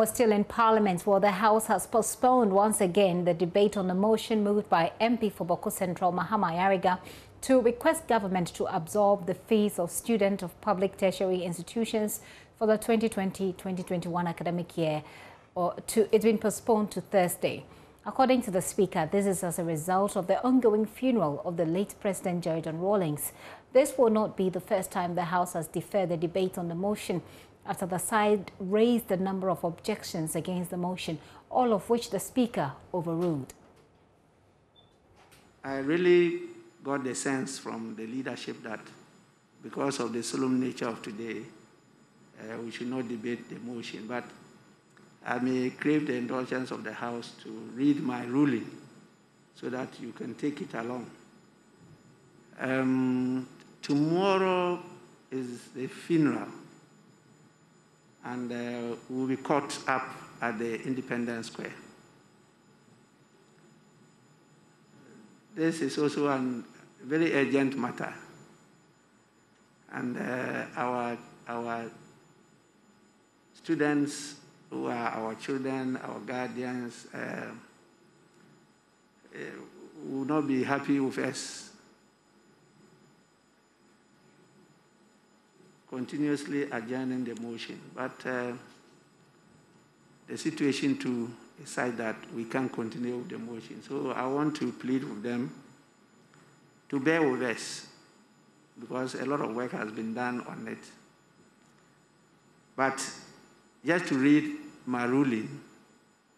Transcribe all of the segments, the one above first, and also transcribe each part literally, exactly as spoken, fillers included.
was still in Parliament, while the House has postponed once again the debate on a motion moved by M P for Boko Central Mahama Ayariga to request government to absorb the fees of students of public tertiary institutions for the twenty twenty twenty twenty-one academic year. Or to, it's been postponed to Thursday. According to the Speaker, this is as a result of the ongoing funeral of the late President Jerry Rawlings. This will not be the first time the House has deferred the debate on the motion, after the side raised a number of objections against the motion, all of which the Speaker overruled. I really got the sense from the leadership that because of the solemn nature of today, uh, we should not debate the motion, but I may crave the indulgence of the House to read my ruling so that you can take it along. Um, tomorrow is the funeral, and uh, we'll be caught up at the Independence Square. This is also a very urgent matter, and uh, our, our students who are our children, our guardians, uh, uh, will not be happy with us continuously adjourning the motion. But uh, the situation to decide that we can't continue with the motion. So I want to plead with them to bear with us, because a lot of work has been done on it. But just to read my ruling,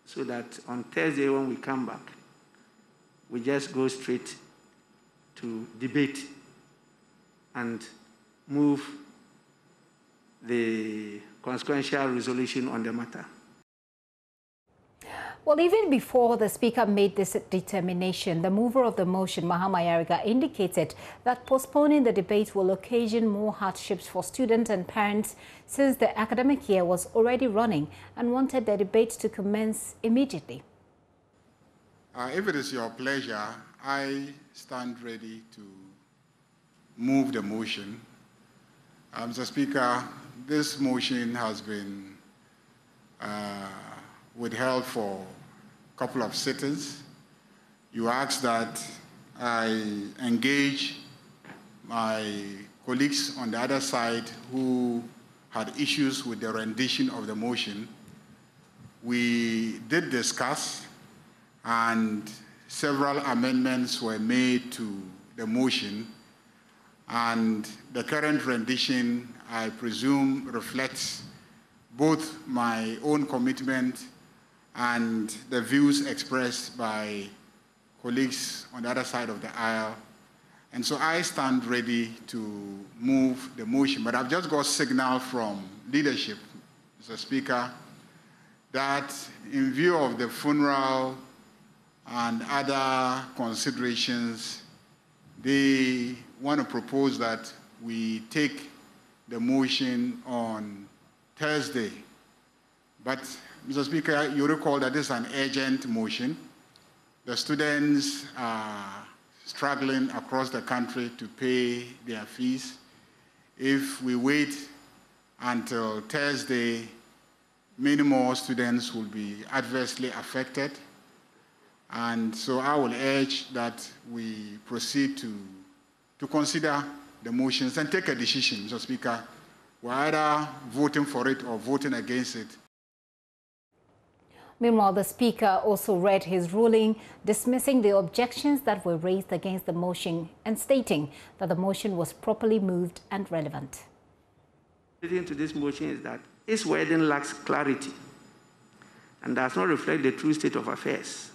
so that on Thursday when we come back, we just go straight to debate and move the consequential resolution on the matter. Well, even before the Speaker made this determination, the mover of the motion, Mahama Ayariga, indicated that postponing the debate will occasion more hardships for students and parents, since the academic year was already running, and wanted the debate to commence immediately. Uh, if it is your pleasure, I stand ready to move the motion. Uh, Mister Speaker, this motion has been uh, withheld for a couple of sittings. You asked that I engage my colleagues on the other side who had issues with the rendition of the motion. We did discuss, and several amendments were made to the motion, and the current rendition, I presume, reflects both my own commitment and the views expressed by colleagues on the other side of the aisle. And so I stand ready to move the motion. But I've just got a signal from leadership, Mister Speaker, that in view of the funeral and other considerations, they want to propose that we take the motion on Thursday. But, Mister Speaker, you recall that this is an urgent motion. The students are struggling across the country to pay their fees. If we wait until Thursday, many more students will be adversely affected. And so I will urge that we proceed to, to consider the motions and take a decision, Mister Speaker. We're either voting for it or voting against it. Meanwhile, the Speaker also read his ruling, dismissing the objections that were raised against the motion and stating that the motion was properly moved and relevant. The reason to this motion is that its wording lacks clarity and does not reflect the true state of affairs.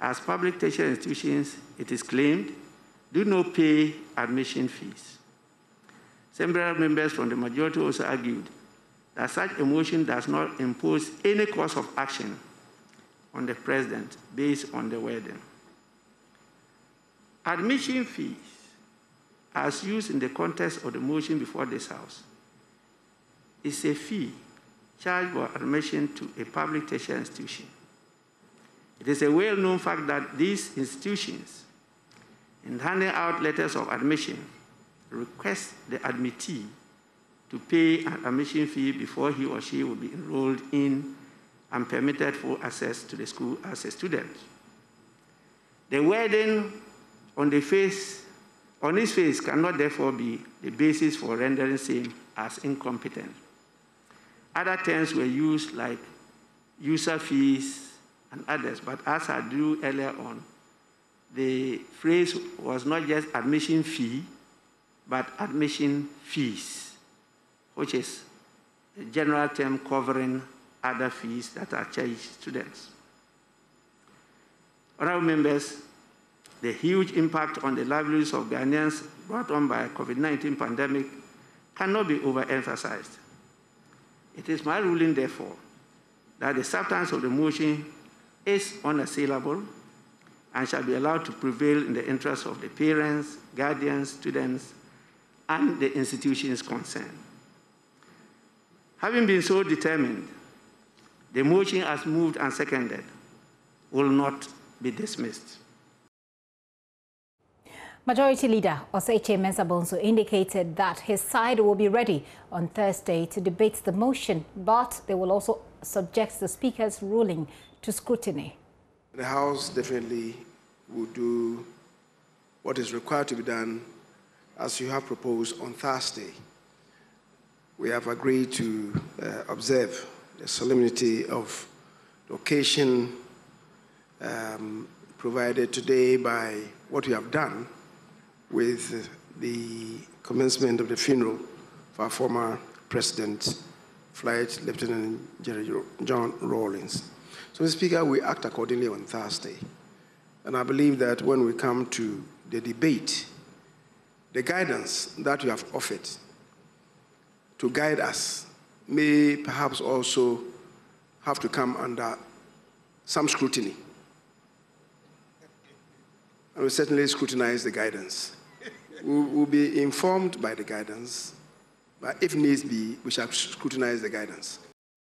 As public tertiary institutions, it is claimed, do not pay admission fees. Several members from the majority also argued that such a motion does not impose any course of action on the President based on the wording. Admission fees, as used in the context of the motion before this House, is a fee charged for admission to a public tertiary institution. It is a well-known fact that these institutions, in handing out letters of admission, request the admittee to pay an admission fee before he or she will be enrolled in and permitted full access to the school as a student. The wording on the face, on his face cannot therefore be the basis for rendering him as incompetent. Other terms were used like user fees and others, but as I drew earlier on, the phrase was not just admission fee, but admission fees, which is a general term covering other fees that are charged students. Honourable members, the huge impact on the livelihoods of Ghanaians brought on by the COVID nineteen pandemic cannot be overemphasized. It is my ruling, therefore, that the substance of the motion is unassailable and shall be allowed to prevail in the interests of the parents, guardians, students, and the institutions concerned. Having been so determined, the motion as moved and seconded will not be dismissed. Majority Leader Oseiche Mensabonso indicated that his side will be ready on Thursday to debate the motion, but they will also subject the Speaker's ruling to scrutiny. The House definitely will do what is required to be done as you have proposed on Thursday. We have agreed to uh, observe the solemnity of the occasion um, provided today by what we have done with the commencement of the funeral for our former President, Flight Lieutenant Jerry John Rawlings. So, Mister Speaker, we act accordingly on Thursday. And I believe that when we come to the debate, the guidance that you have offered to guide us may perhaps also have to come under some scrutiny. And we certainly scrutinize the guidance. We will be informed by the guidance, but if needs be, we shall scrutinize the guidance.